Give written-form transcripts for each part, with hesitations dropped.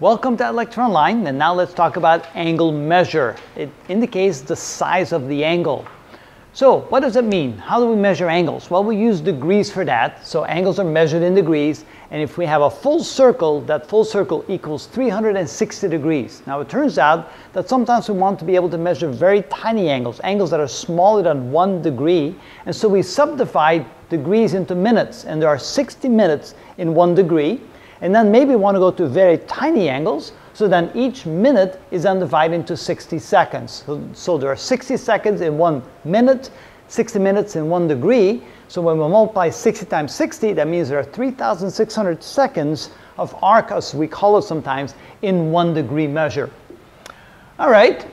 Welcome to iLectureOnline, and now let's talk about angle measure. It indicates the size of the angle. So what does it mean? How do we measure angles? Well, we use degrees for that, so angles are measured in degrees, and if we have a full circle, that full circle equals 360 degrees. Now it turns out that sometimes we want to be able to measure very tiny angles, angles that are smaller than 1 degree, and so we subdivide degrees into minutes, and there are 60 minutes in 1 degree, and then maybe we want to go to very tiny angles, so then each minute is then divided into 60 seconds. So there are 60 seconds in 1 minute, 60 minutes in 1 degree. So when we multiply 60 times 60, that means there are 3,600 seconds of arc, as we call it sometimes, in 1 degree measure. All right,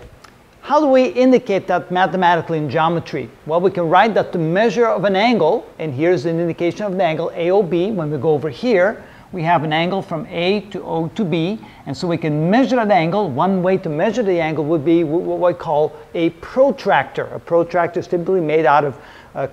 how do we indicate that mathematically in geometry? Well, we can write that the measure of an angle, and here's an indication of the angle AOB when we go over here. We have an angle from A to O to B, and so we can measure that angle. One way to measure the angle would be what we call a protractor. A protractor is typically made out of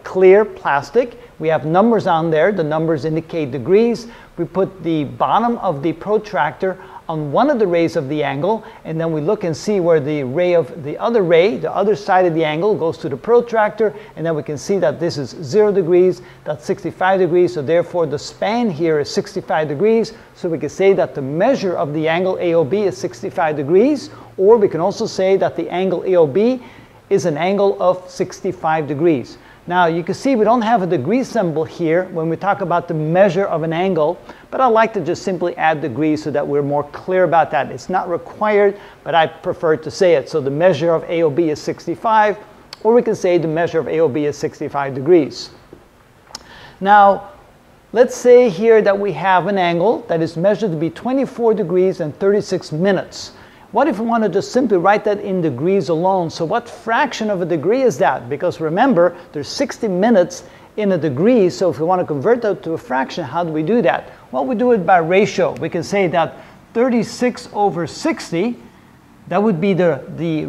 clear plastic. We have numbers on there. The numbers indicate degrees. We put the bottom of the protractor on one of the rays of the angle, and then we look and see where the ray of the other ray, the other side of the angle, goes to the protractor, and then we can see that this is 0 degrees, that's 65 degrees, so therefore the span here is 65 degrees, so we can say that the measure of the angle AOB is 65 degrees, or we can also say that the angle AOB is an angle of 65 degrees. Now you can see we don't have a degree symbol here when we talk about the measure of an angle, but I like to just simply add degrees so that we're more clear about that. It's not required, but I prefer to say it. So the measure of AOB is 65, or we can say the measure of AOB is 65 degrees. Now let's say here that we have an angle that is measured to be 24 degrees and 36 minutes. What if we want to just simply write that in degrees alone? So what fraction of a degree is that? Because remember, there's 60 minutes in a degree, so if we want to convert that to a fraction, how do we do that? Well, we do it by ratio. We can say that 36 over 60, that would be the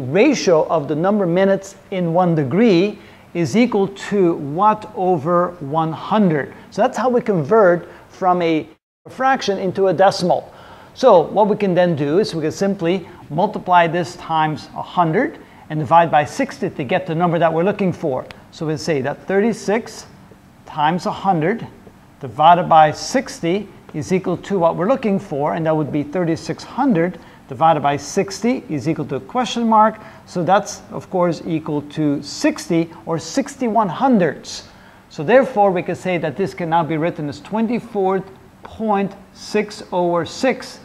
ratio of the number of minutes in 1 degree, is equal to watt over 100. So that's how we convert from a fraction into a decimal. So what we can then do is we can simply multiply this times 100 and divide by 60 to get the number that we're looking for. So we'll say that 36 times 100 divided by 60 is equal to what we're looking for, and that would be 3600 divided by 60 is equal to a question mark. So that's of course equal to 60 or 61 hundredths. So therefore we can say that this can now be written as 24.606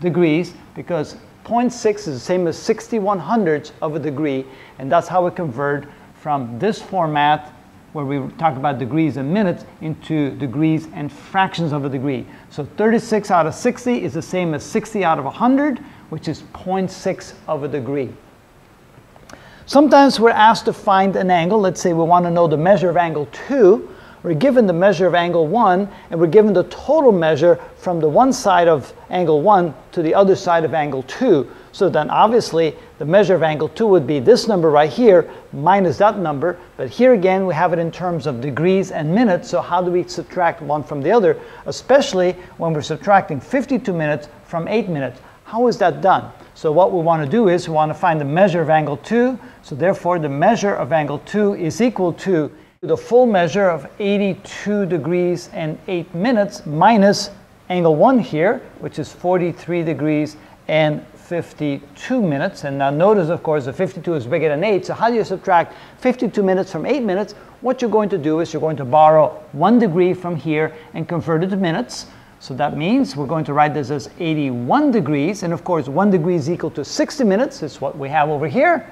degrees, because 0.6 is the same as 61 hundredths of a degree, and that's how we convert from this format where we talk about degrees and minutes into degrees and fractions of a degree. So 36 out of 60 is the same as 60 out of 100, which is 0.6 of a degree. Sometimes we're asked to find an angle. Let's say we want to know the measure of angle 2. We're given the measure of angle 1, and we're given the total measure from the one side of angle 1 to the other side of angle 2. So then obviously the measure of angle 2 would be this number right here minus that number, but here again we have it in terms of degrees and minutes, so how do we subtract one from the other, especially when we're subtracting 52 minutes from 8 minutes. How is that done? So what we want to do is we want to find the measure of angle 2, so therefore the measure of angle 2 is equal to the full measure of 82 degrees and 8 minutes minus angle 1 here, which is 43 degrees and 52 minutes. And now notice, of course, the 52 is bigger than 8, so how do you subtract 52 minutes from 8 minutes? What you're going to do is you're going to borrow 1 degree from here and convert it to minutes. So that means we're going to write this as 81 degrees, and of course 1 degree is equal to 60 minutes, is what we have over here.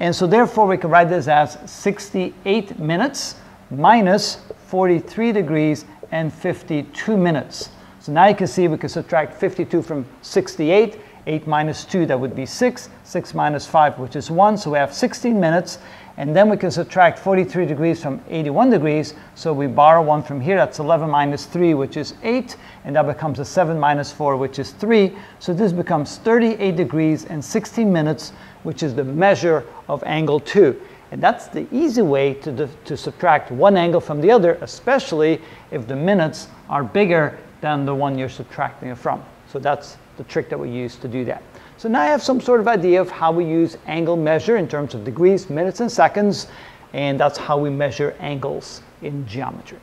And so therefore we can write this as 68 minutes minus 43 degrees and 52 minutes. So now you can see we can subtract 52 from 68, 8 minus 2 that would be 6, 6 minus 5 which is 1, so we have 16 minutes, and then we can subtract 43 degrees from 81 degrees, so we borrow 1 from here, that's 11 minus 3 which is 8, and that becomes a 7 minus 4 which is 3, so this becomes 38 degrees and 16 minutes, which is the measure of angle 2. And that's the easy way to subtract one angle from the other, especially if the minutes are bigger than the one you're subtracting it from. So that's the trick that we use to do that. So now I have some sort of idea of how we use angle measure in terms of degrees, minutes, and seconds, and that's how we measure angles in geometry.